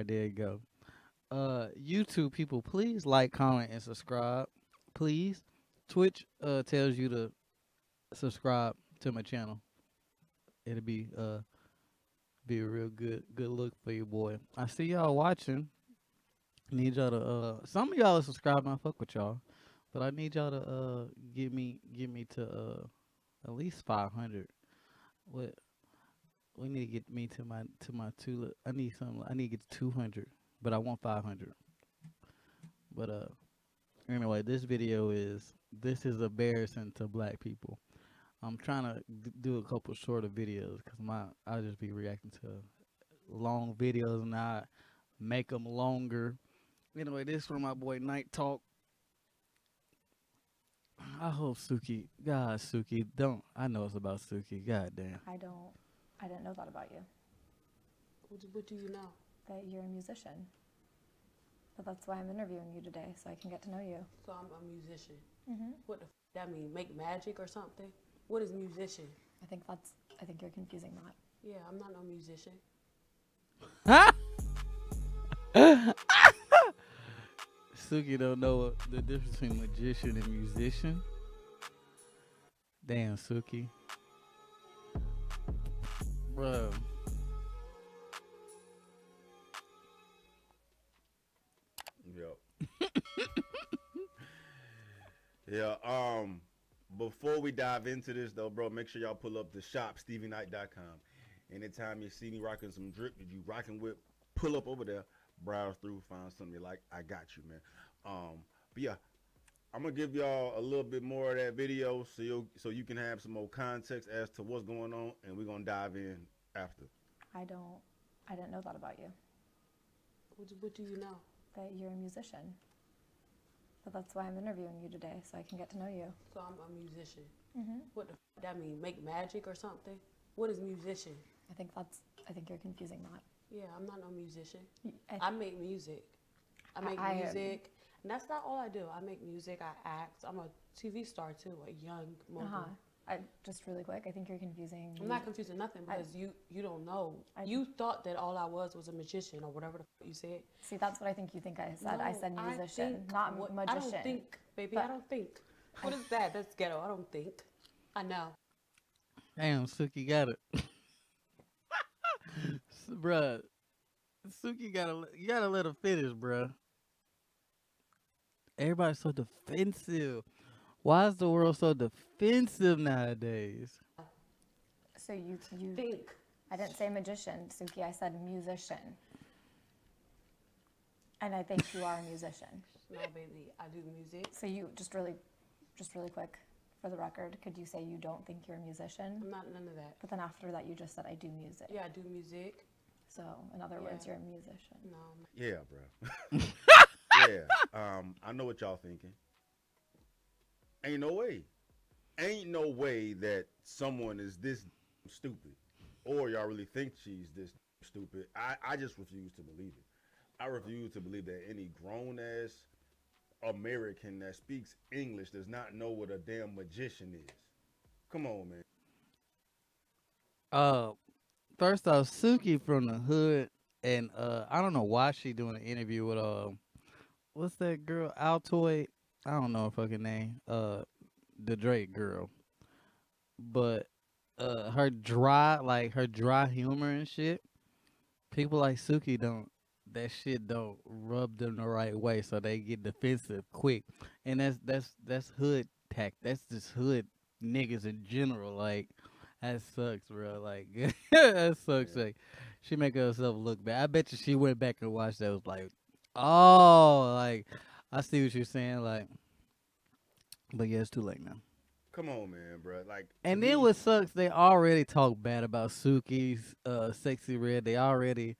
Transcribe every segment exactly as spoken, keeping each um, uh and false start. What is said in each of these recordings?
right, there you go. Uh, YouTube people, please like, comment, and subscribe. Please. Twitch uh, tells you to subscribe to my channel. It'll be uh be a real good good look for you, boy. I see y'all watching. Need y'all to uh some of y'all are subscribing. I fuck with y'all, but I need y'all to uh get me get me to uh at least five hundred. What we need to get me to my to my two. I need some. I need to get to two hundred, but I want five hundred. But uh, anyway, this video is this is embarrassing to black people. I'm trying to do a couple shorter videos because my I'll just be reacting to long videos and I make them longer. Anyway, this is from my boy Night Talk. I hope Suki, God, Suki, don't. I know it's about Suki. God damn. I don't. I didn't know that about you. What do, what do you know? That you're a musician. But that's why I'm interviewing you today, so I can get to know you. So I'm a musician. Mm-hmm. What the f that mean? Make magic or something? What is musician? I think that's, I think you're confusing that. Yeah, I'm not no musician. Suki don't know the difference between magician and musician. Damn, Suki. Bro. Yep. Yeah, um... Before we dive into this, though, bro, make sure y'all pull up the shop, Stevie Knight dot com. Anytime you see me rocking some drip that you rocking with, pull up over there, browse through, find something you like. I got you, man. Um, but, yeah, I'm going to give y'all a little bit more of that video so you so you can have some more context as to what's going on, and we're going to dive in after. I don't – I didn't know that about you. What do, what do you know? That you're a musician. But that's why I'm interviewing you today, so I can get to know you. So I'm a musician. Mm-hmm. What the f that mean? Make magic or something? What is musician? I think that's. I think you're confusing that. Yeah, I'm not no musician. I, I make music. I make I, music, I, and that's not all I do. I make music. I act. I'm a T V star too, a young model. Uh-huh. I, just really quick, I think you're confusing. I'm not confusing nothing because I, you you don't know. I, you thought that all I was was a magician or whatever the f you said. See, that's what I think you think I said. No, I said musician, I think, not what, magician. I don't think, baby. But I don't think. What I, is that? That's ghetto. I don't think. I know. Damn, Suki got it. Bruh, Suki gotta you gotta let her finish, bruh. Everybody's so defensive. Why is the world so defensive nowadays? So you, you think. I didn't say magician, Suki. I said musician. And I think you are a musician. No, baby. I do music. So you, just really, just really quick, for the record, could you say you don't think you're a musician? I'm not none of that. But then after that, you just said, I do music. Yeah, I do music. So, in other yeah. words, you're a musician. No. Yeah, bro. Yeah. Um, I know what y'all thinking. Ain't no way. Ain't no way that someone is this stupid or y'all really think she's this stupid. I, I just refuse to believe it. I refuse to believe that any grown-ass American that speaks English does not know what a damn magician is. Come on, man. Uh, first off, Suki from the hood, and uh, I don't know why she doing an interview with, uh, what's that girl, Altoid? I don't know her fucking name, uh, the Drake girl, but uh, her dry, like her dry humor and shit, people like Suki don't, that shit don't rub them the right way, so they get defensive quick, and that's, that's, that's hood tact, that's just hood niggas in general, like, that sucks, bro, like, that sucks, yeah. Like, she make herself look bad. I bet you she went back and watched that, was like, oh, like, I see what you're saying, like, but yeah, it's too late now. Come on, man, bro. Like, and then what sucks, they already talk bad about Suki's uh, Sexy Red. They already,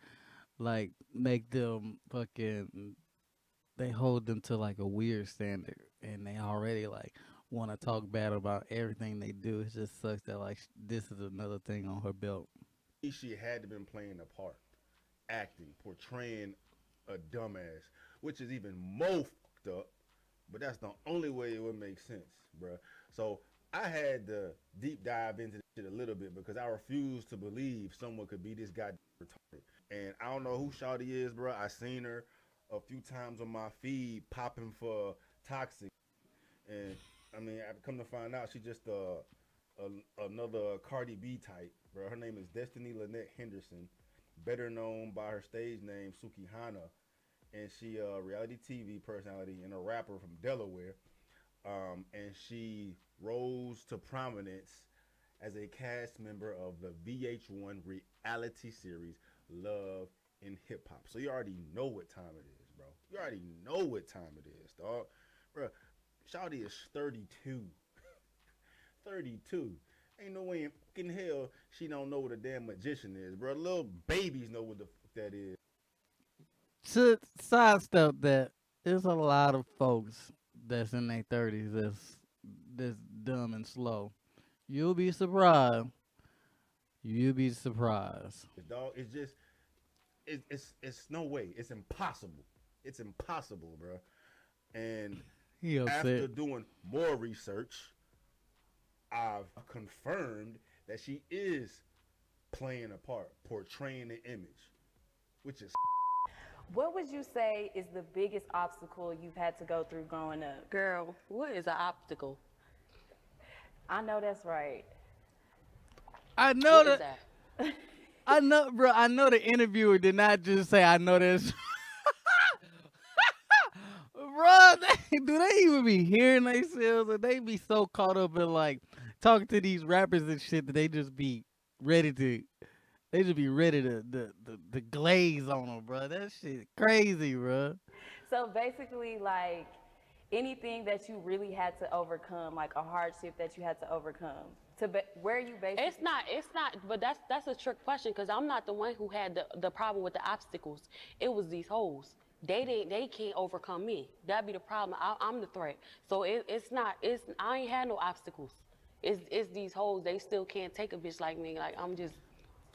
like, make them fucking, they hold them to, like, a weird standard, and they already, like, want to talk bad about everything they do. It just sucks that, like, this is another thing on her belt. She had to been playing a part, acting, portraying a dumbass, which is even more up, but that's the only way it would make sense, bruh. So I had to deep dive into this shit a little bit because I refuse to believe someone could be this goddamn retarded. and I don't know who Shawty is, bro. I seen her a few times on my feed popping for Toxic, and I mean, I come to find out she just uh, a, another Cardi B type, bro. Her name is Destiny Lynette Henderson, better known by her stage name Sukihana, and she a uh, reality T V personality and a rapper from Delaware. Um, and she rose to prominence as a cast member of the V H one reality series Love in Hip Hop. So you already know what time it is, bro. You already know what time it is, dog. Bro, Shawty is thirty-two. thirty-two. Ain't no way in fucking hell she don't know what a damn magician is, bro. Little babies know what the fuck that is. To sidestep that, there's a lot of folks that's in their thirties that's that's dumb and slow. You'll be surprised. You'll be surprised. The dog, it's just, it, it's it's no way. It's impossible. It's impossible, bro. And he after doing more research, I've confirmed that she is playing a part, portraying an image, which is. What would you say is the biggest obstacle you've had to go through growing up? Girl, what is an obstacle? I know that's right. I know what that. Is that? I know, bro. I know the interviewer did not just say, "I know that's." Bro, they, do they even be hearing themselves? Or they be so caught up in like talking to these rappers and shit that they just be ready to, they just be ready to the the, the glaze on them, bro. That shit crazy, bro. So basically, like, anything that you really had to overcome, like a hardship that you had to overcome, to be where you basically. It's not, it's not, but that's that's a trick question because I'm not the one who had the, the problem with the obstacles. It was these hoes. They didn't, they can't overcome me. That'd be the problem. I, I'm the threat. So it, it's not, it's I ain't had no obstacles. It's it's these hoes. They still can't take a bitch like me. Like I'm just,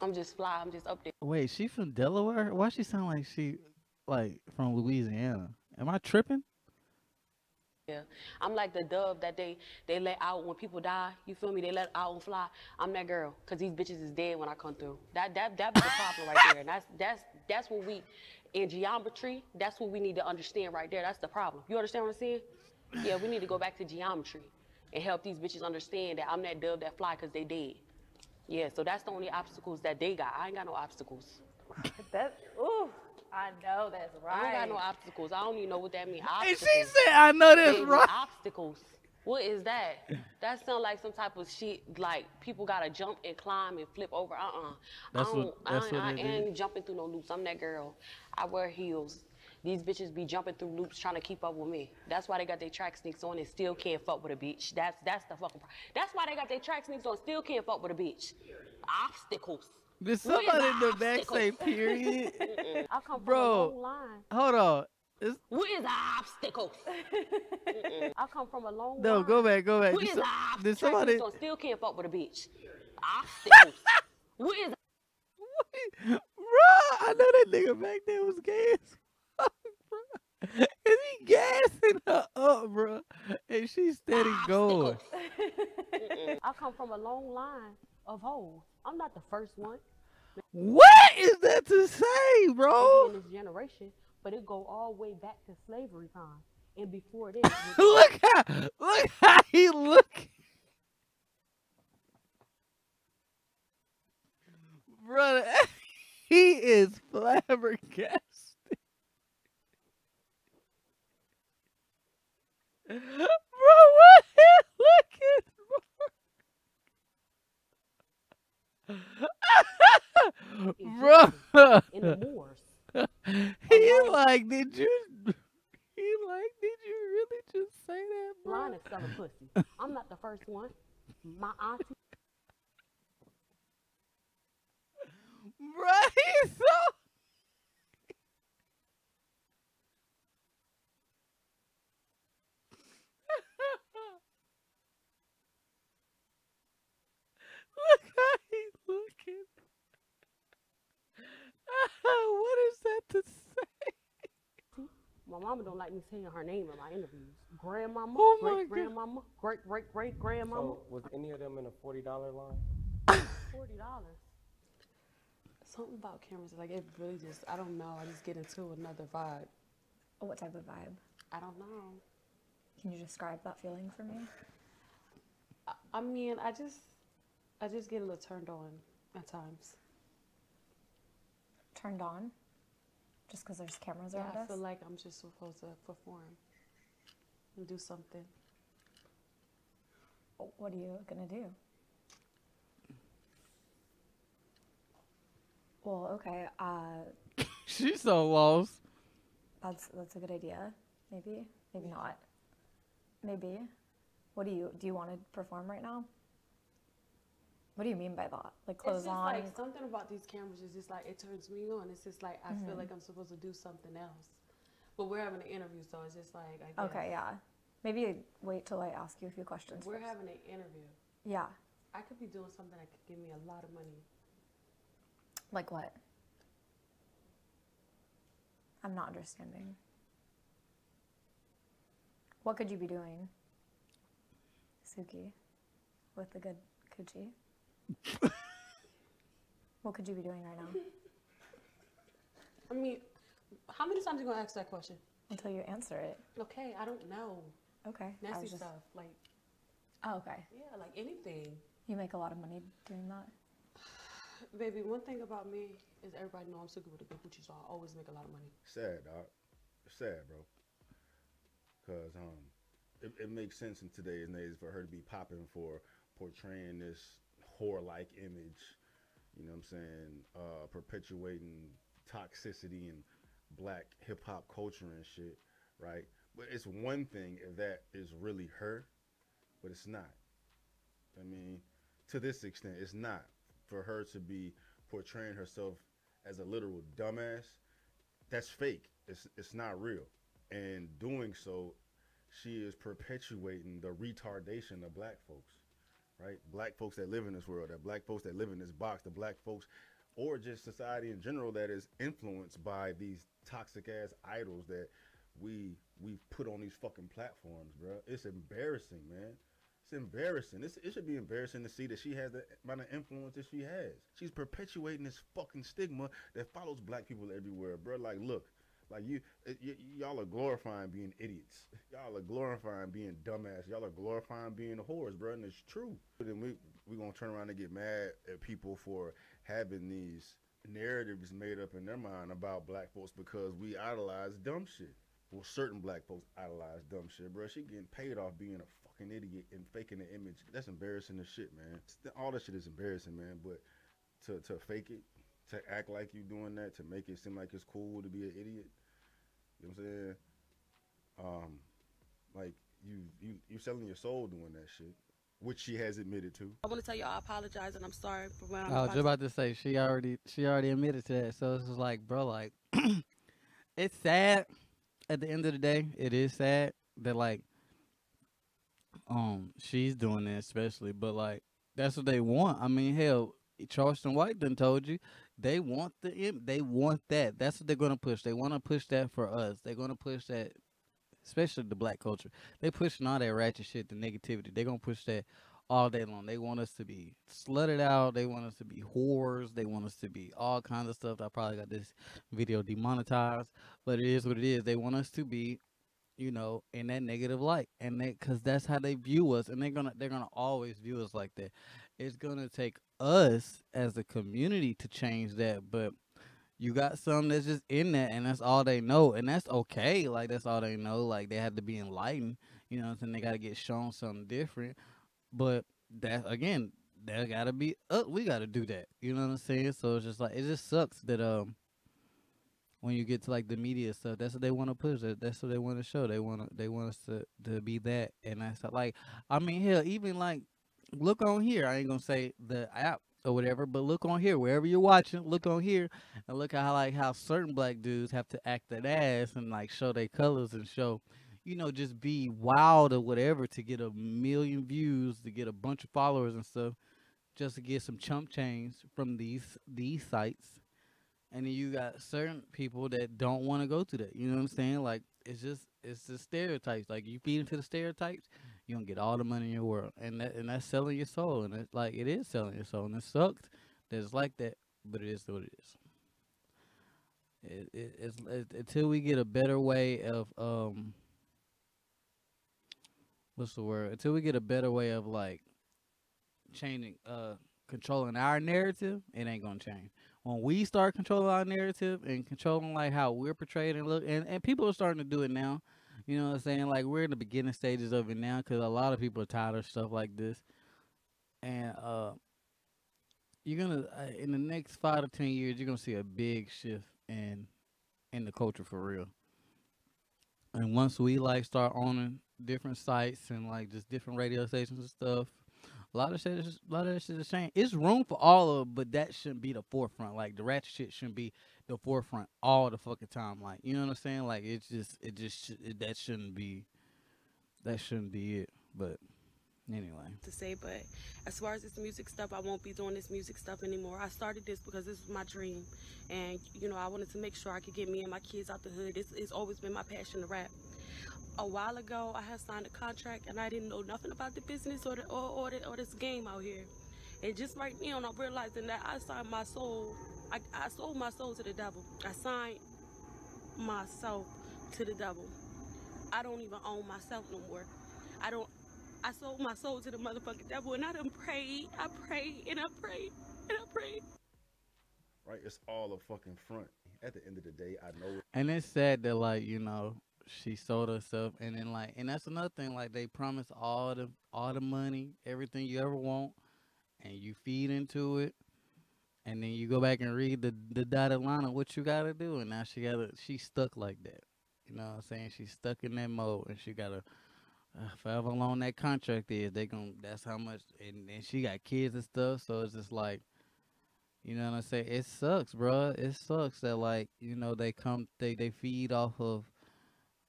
I'm just fly. I'm just up there. Wait, she from Delaware? Why she sound like she, like from Louisiana? Am I tripping? Yeah, I'm like the dove that they they let out when people die. You feel me? They let out and fly. I'm that girl, cause these bitches is dead when I come through. That that that be the problem right there. And that's that's that's what we in geometry. That's what we need to understand right there. That's the problem. You understand what I'm saying? Yeah, we need to go back to geometry and help these bitches understand that I'm that dove that fly, cause they dead. Yeah, so that's the only obstacles that they got. I ain't got no obstacles. That ooh. I know that's right. I don't got no obstacles. I don't even know what that means. And she said, I know that's right. Obstacles. What is that? That sounds like some type of shit, like people got to jump and climb and flip over. Uh-uh. That's I don't, what, that's I, what I, it I is. ain't jumping through no loops. I'm that girl. I wear heels. These bitches be jumping through loops trying to keep up with me. That's why they got their track sneaks on and still can't fuck with a bitch. That's, that's the fucking problem. That's why they got their track sneaks on still can't fuck with a bitch. Obstacles. Did somebody in the back say period? I come from Bro, a long line. Hold on. It's... What is obstacles? I come from a long no, line. No, go back, go back. What is obstacles? Did somebody so still can't fuck with a bitch? Obstacles. What is? Bro, I know that nigga back there was gay as fuck, bro. Is he gassing her up, bro? And she's steady obstacles. going. I come from a long line of hoes. I'm not the first one. What is that to say, bro? In this generation, but it go all the way back to slavery time and before this. look how, look how he look, brother. He is flabbergasted. Bro, what is looking? Bro, in the Moors. He like, did you? He like, did you really just say that? Line is selling pussy. I'm not the first one. My auntie. Bro, he's so. Look how he's looking. What is that to say? My mama don't like me saying her name in my interviews. Grandmama, oh great grandmama, God. great great great grandmama. So was any of them in a forty dollar line? forty dollars. something about cameras, like it really just, I don't know, I just get into another vibe. What type of vibe? I don't know. Can you describe that feeling for me? I, I mean, I just, I just get a little turned on at times. Turned on? Just because there's cameras yeah, around us? I feel like I'm just supposed to perform and do something. What are you gonna do? Well, okay. Uh, She's so lost. That's that's a good idea. Maybe, maybe not. Maybe. What do you do? You want to perform right now? What do you mean by that? Like clothes it's just on? Like something about these cameras is just like it turns me on. It's just like I mm-hmm. feel like I'm supposed to do something else. But we're having an interview, so it's just like I guess. Okay, yeah. Maybe wait till I ask you a few questions. We're first. having an interview. Yeah. I could be doing something that could give me a lot of money. Like what? I'm not understanding. What could you be doing, Suki, with the good coochie? What could you be doing right now? I mean, how many times are you going to ask that question? Until you answer it. Okay, I don't know. Okay. Nasty just... stuff, like. Oh, okay. Yeah, like anything. You make a lot of money doing that? Baby, one thing about me is everybody know I'm Suki with a good coochie, so I always make a lot of money. Sad, dog. Sad, bro. Because um, it, it makes sense in today's days for her to be popping for portraying this whore-like image, you know what I'm saying, uh, perpetuating toxicity and black hip-hop culture and shit, right? But it's one thing if that is really her, but it's not. I mean, to this extent, it's not. For her to be portraying herself as a literal dumbass, that's fake. It's it's not real. And doing so, she is perpetuating the retardation of black folks, right? Black folks that live in this world, the black folks that live in this box, the black folks, or just society in general that is influenced by these toxic ass idols that we we put on these fucking platforms, bro. It's embarrassing, man. It's embarrassing. It's, it should be embarrassing to see that she has the amount of influence that she has. She's perpetuating this fucking stigma that follows black people everywhere, bro. Like, look, like you, y y'all are glorifying being idiots. Y'all are glorifying being dumbass. Y'all are glorifying being whores, bro, and it's true. But then we we gonna turn around and get mad at people for having these narratives made up in their mind about black folks because we idolize dumb shit. Well, certain black folks idolize dumb shit, bro. She getting paid off being a an idiot and faking the image. That's embarrassing as shit, man. All that shit is embarrassing, man. But to, to fake it, to act like you doing that, to make it seem like it's cool to be an idiot, you know what I'm saying? Um, like you, you, you're selling your soul doing that shit, which she has admitted to. I want to tell you I apologize and I'm sorry for when I'm I was just about to say she already she already admitted to that. So it's just like, bro, like it's sad. At the end of the day, it is sad that like um she's doing that especially, but like that's what they want. I mean, hell, Charleston White done told you they want the they want that. That's what they're gonna push. They want to push that for us. They're gonna push that, especially the black culture. They pushing all that ratchet shit, the negativity. They're gonna push that all day long. They want us to be slutted out. They want us to be whores. They want us to be all kinds of stuff. I probably got this video demonetized, but it is what it is. They want us to be, you know, in that negative light, and they, cause that's how they view us, and they're gonna, they're gonna always view us like that. It's gonna take us as a community to change that, but you got some that's just in that, and that's all they know, and that's okay. Like that's all they know. Like they have to be enlightened, you know what I'm saying? They gotta get shown something different, but that again, that gotta be up. We gotta do that, you know what I'm saying? So it's just like, it just sucks that um. when you get to like the media stuff, that's what they want to push. That's what they want to show. They want they want us to to be that, and that's like, I mean, hell, even like, look on here. I ain't gonna say the app or whatever, but look on here wherever you're watching. Look on here and look at how like how certain black dudes have to act that ass and like show their colors and show, you know, just be wild or whatever to get a million views, to get a bunch of followers and stuff, just to get some chump change from these these sites. And then you got certain people that don't want to go through that. You know what I'm saying? Like, it's just, it's the stereotypes. Like, you feed into the stereotypes, you're going to get all the money in your world. And that, and that's selling your soul. And it's like, it is selling your soul. And it sucks that it's like that. but it is what it is. It, it, it's, it, until we get a better way of um, what's the word? Until we get a better way of like changing, uh, controlling our narrative, it ain't gonna change. When we start controlling our narrative and controlling like how we're portrayed and look, and, and people are starting to do it now. You know what I'm saying? Like, we're in the beginning stages of it now because a lot of people are tired of stuff like this. And uh, you're gonna uh, in the next five to ten years, you're gonna see a big shift in in the culture for real. And once we like start owning different sites and like just different radio stations and stuff, a lot of shit, is, a lot of that shit is changing. It's room for all of, but that shouldn't be the forefront. Like, the ratchet shit shouldn't be the forefront all the fucking time. Like, you know what I'm saying? Like, it's just, it just it, that shouldn't be, that shouldn't be it. But anyway, to say, but as far as this music stuff, I won't be doing this music stuff anymore. I started this because this was my dream, and you know, I wanted to make sure I could get me and my kids out the hood. It's, it's always been my passion to rap. A while ago, I had signed a contract, and I didn't know nothing about the business or the, or, or, the, or this game out here. And just right now, I'm realizing that I signed my soul. I, I sold my soul to the devil. I signed myself to the devil. I don't even own myself no more. I don't. I sold my soul to the motherfucking devil, and I done prayed, I prayed, and I prayed, and I prayed. Right, it's all a fucking front. At the end of the day, I know it. And it's sad that, like, you know, she sold herself, and then like, and that's another thing. Like, they promise all the all the money, everything you ever want, and you feed into it, and then you go back and read the the dotted line of what you gotta do, and now she gotta, she's stuck like that. You know what I'm saying? She's stuck in that mode, and she gotta. Uh, forever long that contract is, they gonna, that's how much, and, and she got kids and stuff, so it's just like, you know what I'm saying? It sucks, bro. It sucks that, like, you know, they come, they, they feed off of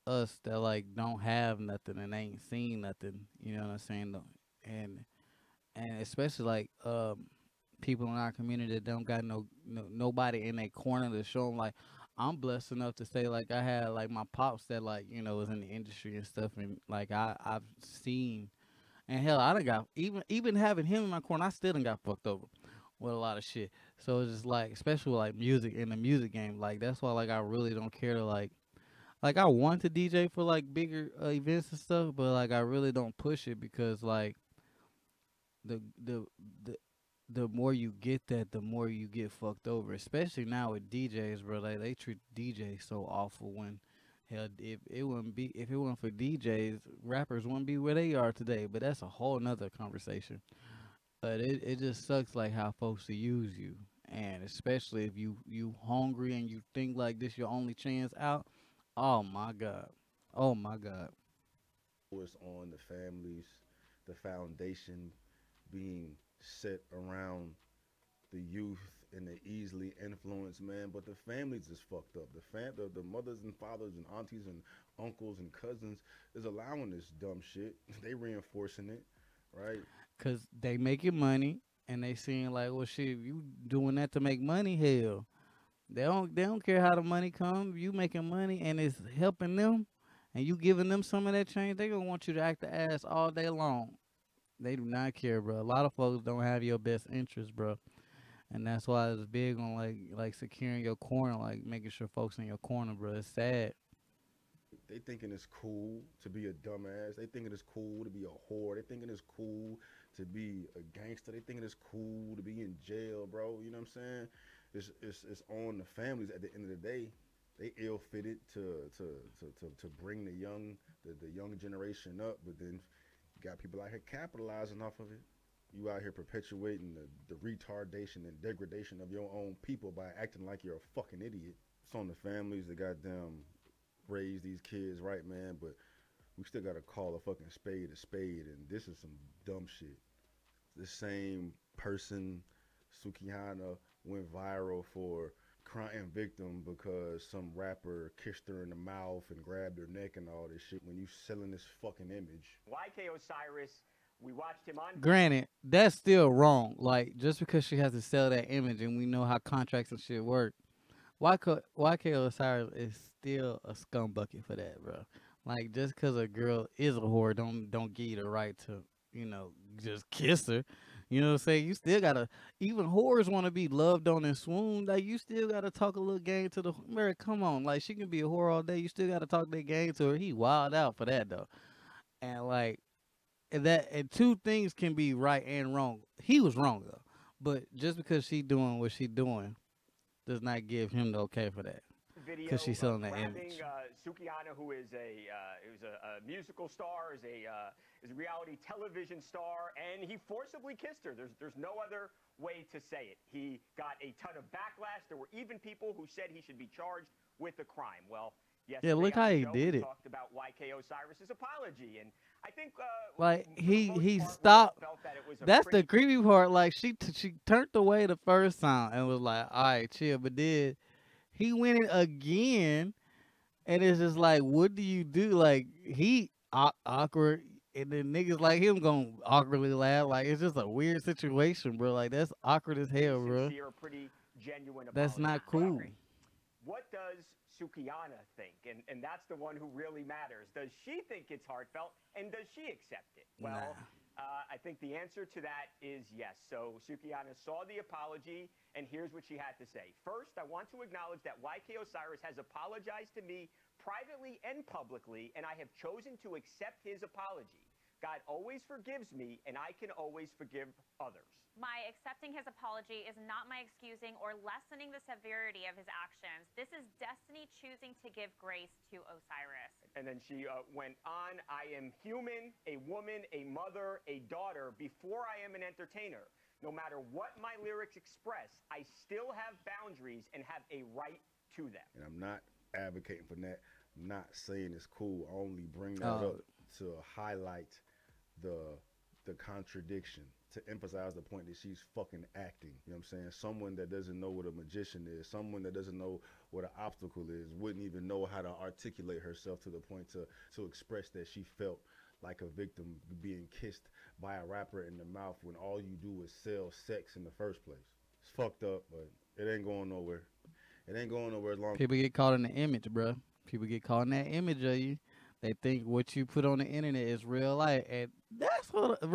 us that, like, don't have nothing and ain't seen nothing, you know what I'm saying? And, and especially, like, um, people in our community that don't got no, no nobody in their corner to show them, like, I'm blessed enough to say, like, I had, like, my pops that, like, you know, was in the industry and stuff, and, like, I, I've seen, and hell, I done got, even even having him in my corner, I still done got fucked over with a lot of shit. So it's just, like, especially with, like, music, in the music game, like, that's why, like, I really don't care to, like, like, I want to D J for, like, bigger uh, events and stuff, but, like, I really don't push it because, like, the, the, the, the more you get that, the more you get fucked over. Especially now with D Js, bro. Like, they treat D Js so awful when, hell, if it wouldn't be, if it wasn't for D Js, rappers wouldn't be where they are today. But that's a whole nother conversation. But it, it just sucks, like, how folks use you. And especially if you, you hungry and you think like this your only chance out. Oh, my God. Oh, my God. It's on the families, the foundation being set around the youth and the easily influenced, man, but the families is fucked up. The fam, the, the mothers and fathers and aunties and uncles and cousins is allowing this dumb shit. They reinforcing it, right? Cause they making money and they seeing like, well, shit, if you doing that to make money, hell, they don't they don't care how the money comes. You making money and it's helping them, and you giving them some of that change. They gonna want you to act the ass all day long. They do not care, bro. A lot of folks don't have your best interest, bro. And that's why it's big on, like, like securing your corner, like, making sure folks in your corner, bro. It's sad. They thinking it's cool to be a dumbass. They thinking it's cool to be a whore. They thinking it's cool to be a gangster. They thinking it's cool to be in jail, bro. You know what I'm saying? It's, it's, it's on the families at the end of the day. They ill-fitted to, to, to, to, to bring the young, the, the young generation up, but then got people out here capitalizing off of it. You out here perpetuating the, the retardation and degradation of your own people by acting like you're a fucking idiot. It's on the families that goddamn raise these kids, right, man? But we still gotta call a fucking spade a spade, and this is some dumb shit. The same person, Sukihana, went viral for crying victim because some rapper kissed her in the mouth and grabbed her neck and all this shit when you selling this fucking image. Y K Osiris, we watched him on... Granted, that's still wrong. Like, just because she has to sell that image and we know how contracts and shit work, Y K, Y K Osiris is still a scum bucket for that, bro. Like, just because a girl is a whore, don't, don't give you the right to, you know, just kiss her. You know what I'm saying? You still gotta, even whores wanna be loved on and swooned. Like, you still gotta talk a little game to the Mary. Come on, like, she can be a whore all day. You still gotta talk that game to her. He wild out for that though. And like, and that, and two things can be right and wrong. He was wrong though. But just because she doing what she doing does not give him the okay for that. Because she's selling that image. Uh, Sukihana, who is a uh, who's a, a musical star, is a uh, is a reality television star, and he forcibly kissed her. There's there's no other way to say it. He got a ton of backlash. There were even people who said he should be charged with a crime. Well, yes. Yeah, look how he did it. Talked about Y K Osiris's apology, and I think uh, like he he stopped. That's the creepy part. Like she t she turned away the first time and was like, "All right, chill," but did. He went in again, and it's just like, what do you do? Like, he awkward, and then niggas like him gonna awkwardly laugh. Like, it's just a weird situation, bro. Like, that's awkward as hell, bro. Pretty genuine. That's not cool. What does Sukihana think? And and that's the one who really matters. Does she think it's heartfelt, and does she accept it? Well, nah. uh, I think the answer to that is yes. So Sukihana saw the apology. And here's what she had to say. First, I want to acknowledge that Y K Osiris has apologized to me privately and publicly, and I have chosen to accept his apology. God always forgives me, and I can always forgive others. My accepting his apology is not my excusing or lessening the severity of his actions. This is destiny choosing to give grace to Osiris. And then she uh, went on, I am human, a woman, a mother, a daughter, before I am an entertainer. No matter what my lyrics express, I still have boundaries and have a right to them. And I'm not advocating for that. I'm not saying it's cool. I only bring that uh, up to highlight the the contradiction, to emphasize the point that she's fucking acting. You know what I'm saying? Someone that doesn't know what a magician is, someone that doesn't know what an obstacle is, wouldn't even know how to articulate herself to the point to, to express that she felt like a victim being kissed by a rapper in the mouth when all you do is sell sex in the first place. It's fucked up, but it ain't going nowhere. It ain't going nowhere as long. People get caught in the image, bro. People get caught in that image of you. They think what you put on the internet is real life, and that's what.